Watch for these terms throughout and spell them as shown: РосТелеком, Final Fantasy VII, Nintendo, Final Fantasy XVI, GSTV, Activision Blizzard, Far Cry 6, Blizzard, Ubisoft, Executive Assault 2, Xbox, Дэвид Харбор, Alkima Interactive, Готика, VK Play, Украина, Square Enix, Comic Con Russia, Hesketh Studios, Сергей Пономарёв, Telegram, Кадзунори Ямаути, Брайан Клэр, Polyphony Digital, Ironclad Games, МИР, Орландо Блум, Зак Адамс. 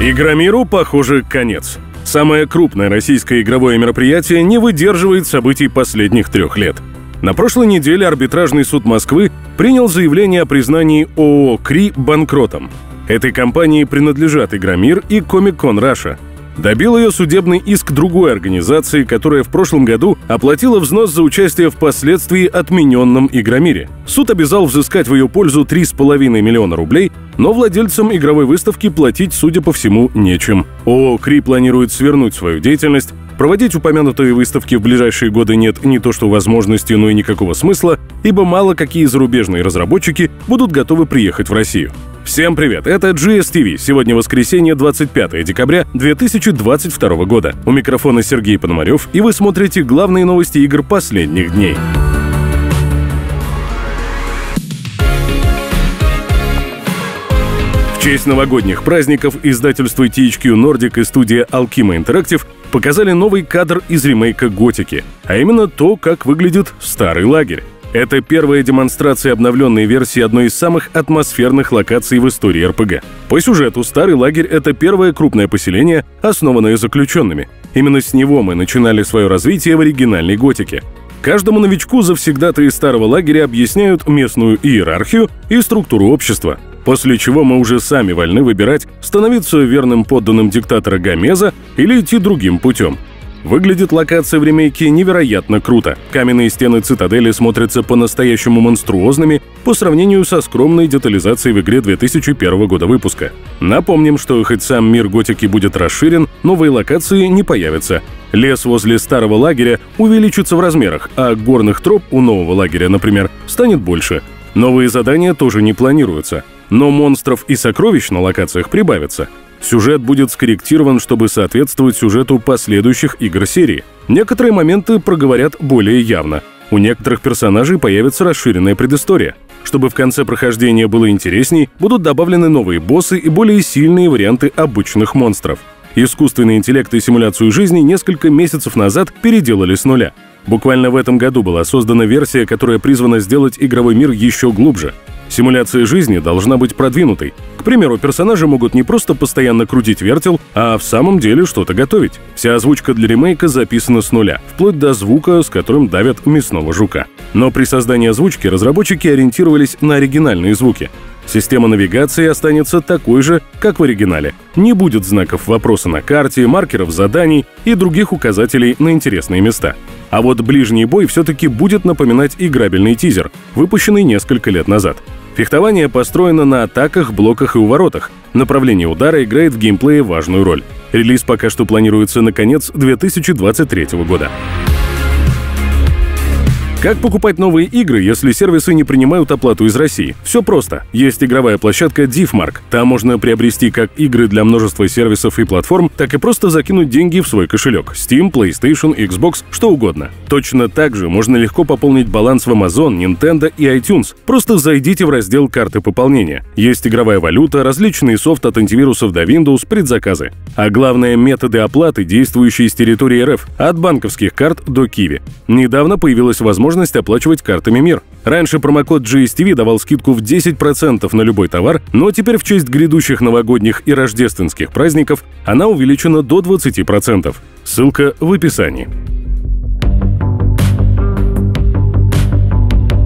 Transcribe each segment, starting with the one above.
ИгроМиру, похоже, конец. Самое крупное российское игровое мероприятие не выдерживает событий последних 3 лет. На прошлой неделе арбитражный суд Москвы принял заявление о признании ООО «КРИ» банкротом. Этой компании принадлежат ИгроМир и Comic Con Russia. Добил ее судебный иск другой организации, которая в прошлом году оплатила взнос за участие в впоследствии отмененном ИгроМире. Суд обязал взыскать в ее пользу 3,5 миллиона рублей, но владельцам игровой выставки платить, судя по всему, нечем. ООО «КРИ» планирует свернуть свою деятельность, проводить упомянутые выставки в ближайшие годы нет не то что возможности, но и никакого смысла, ибо мало какие зарубежные разработчики будут готовы приехать в Россию. Всем привет, это GSTV. Сегодня воскресенье, 25 декабря 2022 года. У микрофона Сергей Пономарёв, и вы смотрите главные новости игр последних дней. В честь новогодних праздников издательство THQ Nordic и студия Alkima Interactive показали новый кадр из ремейка «Готики», а именно то, как выглядит старый лагерь. Это первая демонстрация обновленной версии одной из самых атмосферных локаций в истории РПГ. По сюжету, старый лагерь — это первое крупное поселение, основанное заключенными. Именно с него мы начинали свое развитие в оригинальной «Готике». Каждому новичку завсегдатаи старого лагеря объясняют местную иерархию и структуру общества, после чего мы уже сами вольны выбирать, становиться верным подданным диктатора Гомеза или идти другим путем. Выглядит локация в ремейке невероятно круто. Каменные стены цитадели смотрятся по-настоящему монструозными по сравнению со скромной детализацией в игре 2001 года выпуска. Напомним, что хоть сам мир «Готики» будет расширен, новые локации не появятся. Лес возле старого лагеря увеличится в размерах, а горных троп у нового лагеря, например, станет больше. Новые задания тоже не планируются, но монстров и сокровищ на локациях прибавится. Сюжет будет скорректирован, чтобы соответствовать сюжету последующих игр серии. Некоторые моменты проговорят более явно. У некоторых персонажей появится расширенная предыстория. Чтобы в конце прохождения было интересней, будут добавлены новые боссы и более сильные варианты обычных монстров. Искусственный интеллект и симуляцию жизни несколько месяцев назад переделали с нуля. Буквально в этом году была создана версия, которая призвана сделать игровой мир еще глубже. Симуляция жизни должна быть продвинутой. К примеру, персонажи могут не просто постоянно крутить вертел, а в самом деле что-то готовить. Вся озвучка для ремейка записана с нуля, вплоть до звука, с которым давят мясного жука. Но при создании озвучки разработчики ориентировались на оригинальные звуки. Система навигации останется такой же, как в оригинале. Не будет знаков вопроса на карте, маркеров заданий и других указателей на интересные места. А вот ближний бой все-таки будет напоминать играбельный тизер, выпущенный несколько лет назад. Фехтование построено на атаках, блоках и уворотах. Направление удара играет в геймплее важную роль. Релиз пока что планируется на конец 2023 года. Как покупать новые игры, если сервисы не принимают оплату из России? Все просто. Есть игровая площадка Difmark. Там можно приобрести как игры для множества сервисов и платформ, так и просто закинуть деньги в свой кошелек. Steam, PlayStation, Xbox, что угодно. Точно так же можно легко пополнить баланс в Amazon, Nintendo и iTunes. Просто зайдите в раздел «Карты пополнения». Есть игровая валюта, различный софт от антивирусов до Windows, предзаказы. А главное, методы оплаты, действующие с территории РФ, от банковских карт до Kiwi. Недавно появилась возможность оплачивать картами МИР. Раньше промокод GSTV давал скидку в 10% на любой товар, но теперь в честь грядущих новогодних и рождественских праздников она увеличена до 20%. Ссылка в описании.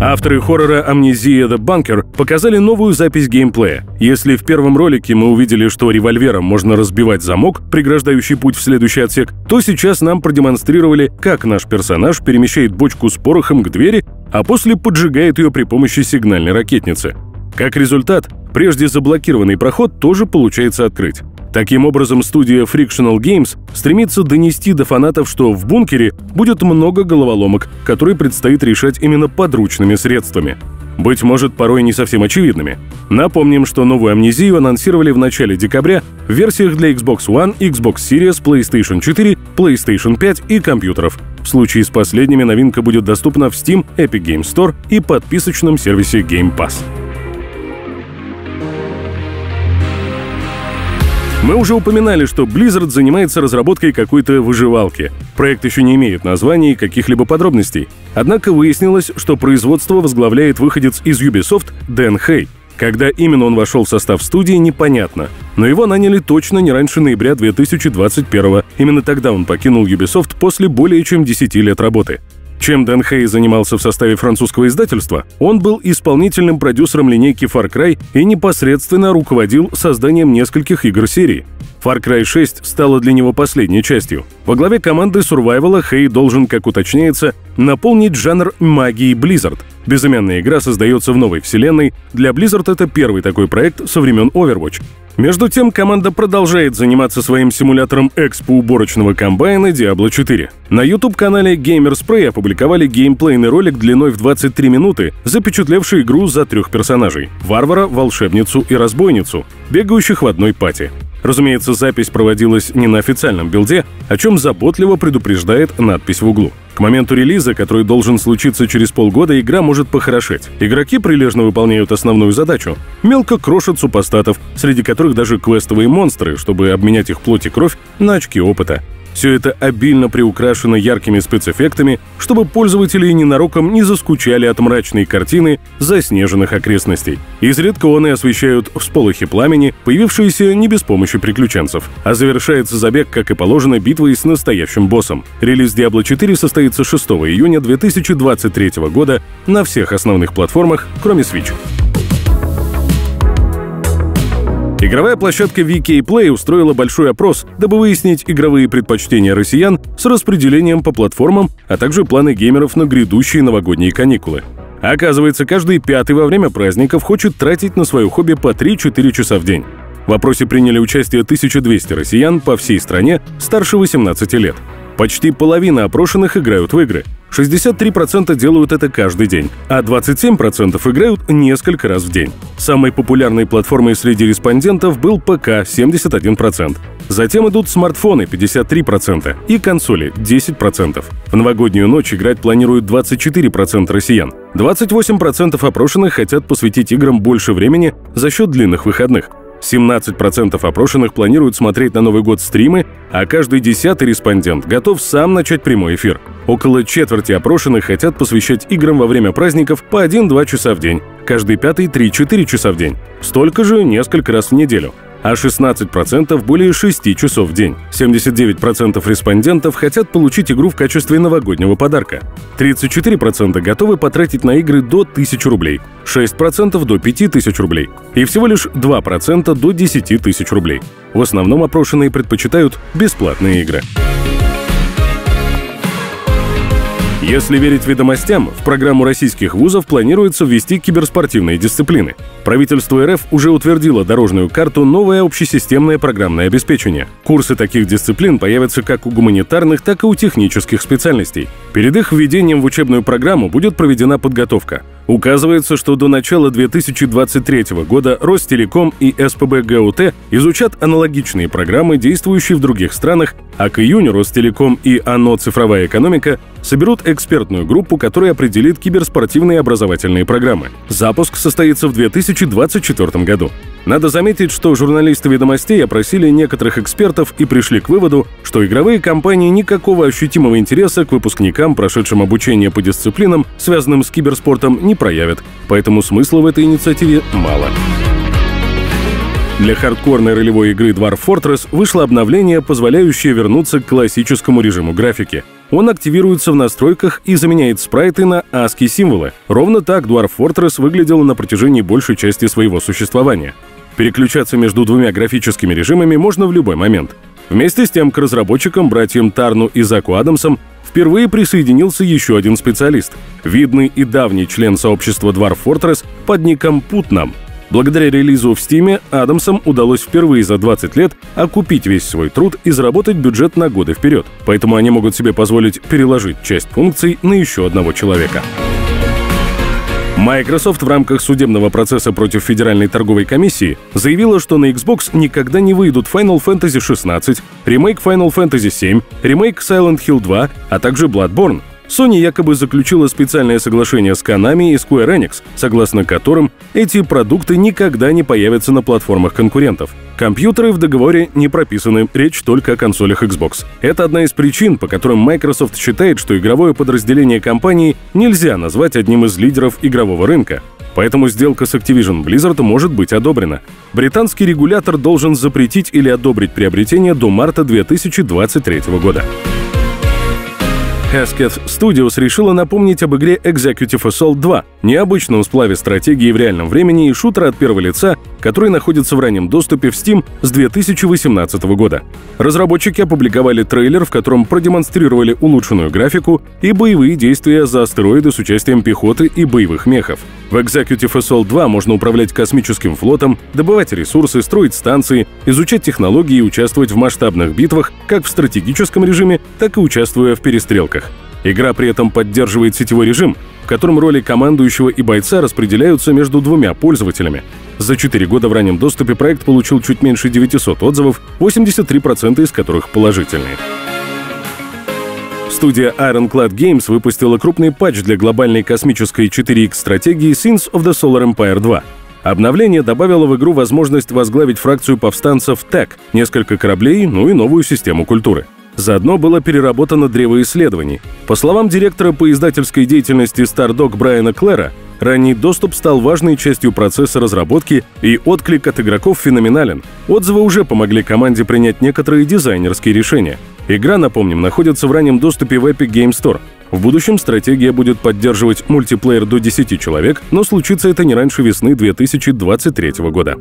Авторы хоррора «Amnesia: The Bunker» показали новую запись геймплея. Если в первом ролике мы увидели, что револьвером можно разбивать замок, преграждающий путь в следующий отсек, то сейчас нам продемонстрировали, как наш персонаж перемещает бочку с порохом к двери, а после поджигает ее при помощи сигнальной ракетницы. Как результат, прежде заблокированный проход тоже получается открыть. Таким образом, студия Frictional Games стремится донести до фанатов, что в «Бункере» будет много головоломок, которые предстоит решать именно подручными средствами. Быть может, порой не совсем очевидными. Напомним, что новую «Амнезию» анонсировали в начале декабря в версиях для Xbox One, Xbox Series, PlayStation 4, PlayStation 5 и компьютеров. В случае с последними новинка будет доступна в Steam, Epic Games Store и подписочном сервисе Game Pass. Мы уже упоминали, что Blizzard занимается разработкой какой-то выживалки. Проект еще не имеет названия и каких-либо подробностей. Однако выяснилось, что производство возглавляет выходец из Ubisoft Дэн Хэй. Когда именно он вошел в состав студии, непонятно. Но его наняли точно не раньше ноября 2021. Именно тогда он покинул Ubisoft после более чем 10 лет работы. Чем Дэн Хэй занимался в составе французского издательства, он был исполнительным продюсером линейки Far Cry и непосредственно руководил созданием нескольких игр серии. Far Cry 6 стала для него последней частью. Во главе команды Survival Хэй должен, как уточняется, наполнить жанр магии Blizzard. Безымянная игра создается в новой вселенной, для Blizzard это первый такой проект со времен Overwatch. Между тем, команда продолжает заниматься своим симулятором экспо-уборочного комбайна Diablo 4. На YouTube-канале GamerSpray опубликовали геймплейный ролик длиной в 23 минуты, запечатлевший игру за 3 персонажей — варвара, волшебницу и разбойницу, бегающих в одной пати. Разумеется, запись проводилась не на официальном билде, о чем заботливо предупреждает надпись в углу. К моменту релиза, который должен случиться через полгода, игра может похорошеть. Игроки прилежно выполняют основную задачу. Мелко крошат супостатов, среди которых даже квестовые монстры, чтобы обменять их плоть и кровь на очки опыта. Все это обильно приукрашено яркими спецэффектами, чтобы пользователи ненароком не заскучали от мрачной картины заснеженных окрестностей. Изредка они освещают всполохи пламени, появившиеся не без помощи приключенцев. А завершается забег, как и положено, битвой с настоящим боссом. Релиз Diablo 4 состоится 6 июня 2023 года на всех основных платформах, кроме Switch. Игровая площадка VK Play устроила большой опрос, дабы выяснить игровые предпочтения россиян с распределением по платформам, а также планы геймеров на грядущие новогодние каникулы. Оказывается, каждый пятый во время праздников хочет тратить на свое хобби по 3-4 часа в день. В опросе приняли участие 1200 россиян по всей стране старше 18 лет. Почти половина опрошенных играют в игры. 63% делают это каждый день, а 27% играют несколько раз в день. Самой популярной платформой среди респондентов был ПК — 71%. Затем идут смартфоны — 53% и консоли — 10%. В новогоднюю ночь играть планируют 24% россиян. 28% опрошенных хотят посвятить играм больше времени за счет длинных выходных. 17% опрошенных планируют смотреть на Новый год стримы, а каждый 10-й респондент готов сам начать прямой эфир. Около четверти опрошенных хотят посвящать играм во время праздников по 1-2 часа в день, каждый 5-й — 3-4 часа в день, столько же несколько раз в неделю, а 16% — более 6 часов в день. 79% респондентов хотят получить игру в качестве новогоднего подарка. 34% готовы потратить на игры до 1000 рублей, 6% — до 5000 рублей и всего лишь 2% — до 10 тысяч рублей. В основном опрошенные предпочитают бесплатные игры. Если верить ведомостям, в программу российских вузов планируется ввести киберспортивные дисциплины. Правительство РФ уже утвердило дорожную карту «Новое общесистемное программное обеспечение». Курсы таких дисциплин появятся как у гуманитарных, так и у технических специальностей. Перед их введением в учебную программу будет проведена подготовка. Указывается, что до начала 2023 года РосТелеком и СПбГУТ изучат аналогичные программы, действующие в других странах, а к июню РосТелеком и ООО «Цифровая экономика» соберут экспертную группу, которая определит киберспортивные образовательные программы. Запуск состоится в 2024 году. Надо заметить, что журналисты «Ведомостей» опросили некоторых экспертов и пришли к выводу, что игровые компании никакого ощутимого интереса к выпускникам, прошедшим обучение по дисциплинам, связанным с киберспортом, не проявят, поэтому смысла в этой инициативе мало. Для хардкорной ролевой игры Dwarf Fortress вышло обновление, позволяющее вернуться к классическому режиму графики. Он активируется в настройках и заменяет спрайты на ASCII-символы. Ровно так Dwarf Fortress выглядела на протяжении большей части своего существования. Переключаться между двумя графическими режимами можно в любой момент. Вместе с тем к разработчикам, братьям Тарну и Заку Адамсам, впервые присоединился еще один специалист — видный и давний член сообщества Dwarf Fortress под ником Путнам. Благодаря релизу в Steam Адамсам удалось впервые за 20 лет окупить весь свой труд и заработать бюджет на годы вперед, поэтому они могут себе позволить переложить часть функций на еще одного человека. Microsoft в рамках судебного процесса против Федеральной торговой комиссии заявила, что на Xbox никогда не выйдут Final Fantasy XVI, ремейк Final Fantasy VII, ремейк Silent Hill 2, а также Bloodborne. Sony якобы заключила специальное соглашение с Konami и Square Enix, согласно которым эти продукты никогда не появятся на платформах конкурентов. Компьютеры в договоре не прописаны, речь только о консолях Xbox. Это одна из причин, по которым Microsoft считает, что игровое подразделение компании нельзя назвать одним из лидеров игрового рынка. Поэтому сделка с Activision Blizzard может быть одобрена. Британский регулятор должен запретить или одобрить приобретение до марта 2023 года. Hesketh Studios решила напомнить об игре Executive Assault 2, необычном сплаве стратегии в реальном времени и шутера от первого лица, который находится в раннем доступе в Steam с 2018 года. Разработчики опубликовали трейлер, в котором продемонстрировали улучшенную графику и боевые действия за астероиды с участием пехоты и боевых мехов. В Executive Assault 2 можно управлять космическим флотом, добывать ресурсы, строить станции, изучать технологии и участвовать в масштабных битвах как в стратегическом режиме, так и участвуя в перестрелках. Игра при этом поддерживает сетевой режим, в котором роли командующего и бойца распределяются между двумя пользователями. За 4 года в раннем доступе проект получил чуть меньше 900 отзывов, 83% из которых положительные. Студия Ironclad Games выпустила крупный патч для глобальной космической 4X-стратегии Sins of the Solar Empire 2. Обновление добавило в игру возможность возглавить фракцию повстанцев ТЭК, несколько кораблей, ну и новую систему культуры. Заодно было переработано древо исследований. По словам директора по издательской деятельности Stardog Брайана Клэра, ранний доступ стал важной частью процесса разработки, и отклик от игроков феноменален. Отзывы уже помогли команде принять некоторые дизайнерские решения. Игра, напомним, находится в раннем доступе в Epic Game Store. В будущем стратегия будет поддерживать мультиплеер до 10 человек, но случится это не раньше весны 2023 года.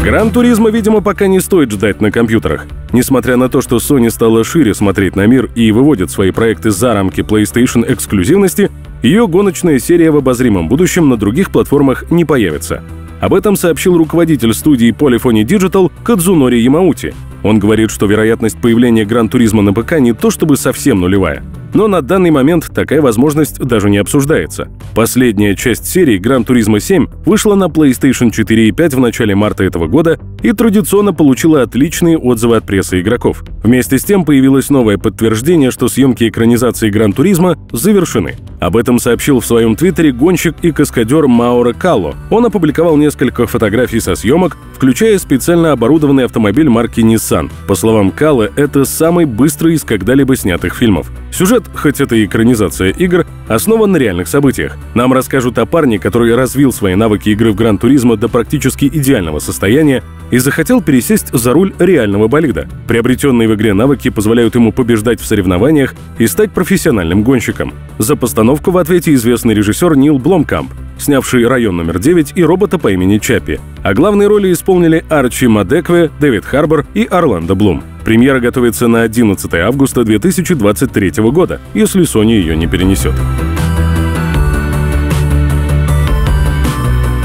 Гран-туризма, видимо, пока не стоит ждать на компьютерах. Несмотря на то, что Sony стала шире смотреть на мир и выводит свои проекты за рамки PlayStation эксклюзивности, ее гоночная серия в обозримом будущем на других платформах не появится. Об этом сообщил руководитель студии Polyphony Digital Кадзунори Ямаути. Он говорит, что вероятность появления Гран-туризма на ПК не то чтобы совсем нулевая, но на данный момент такая возможность даже не обсуждается. Последняя часть серии Гран-туризма 7 вышла на PlayStation 4 и 5 в начале марта этого года и традиционно получила отличные отзывы от прессы игроков. Вместе с тем появилось новое подтверждение, что съемки экранизации Гран-туризма завершены. Об этом сообщил в своем твиттере гонщик и каскадер Мауро Калло. Он опубликовал несколько фотографий со съемок, включая специально оборудованный автомобиль марки Nissan. По словам Калло, это самый быстрый из когда-либо снятых фильмов. Сюжет, хоть это и экранизация игр, основан на реальных событиях. Нам расскажут о парне, который развил свои навыки игры в Гран-туризмо до практически идеального состояния и захотел пересесть за руль реального болида. Приобретенные в игре навыки позволяют ему побеждать в соревнованиях и стать профессиональным гонщиком. За постановку в ответе известный режиссер Нил Бломкамп, снявший «Район номер 9» и робота по имени Чаппи. А главные роли исполнили Арчи Мадекве, Дэвид Харбор и Орландо Блум. Премьера готовится на 11 августа 2023 года, если Sony ее не перенесет.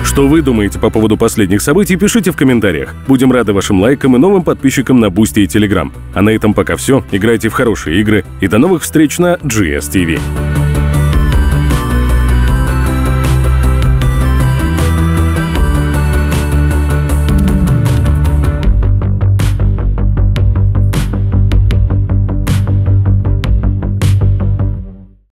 Что вы думаете по поводу последних событий, пишите в комментариях. Будем рады вашим лайкам и новым подписчикам на Boosty и Telegram. А на этом пока все. Играйте в хорошие игры и до новых встреч на GSTV.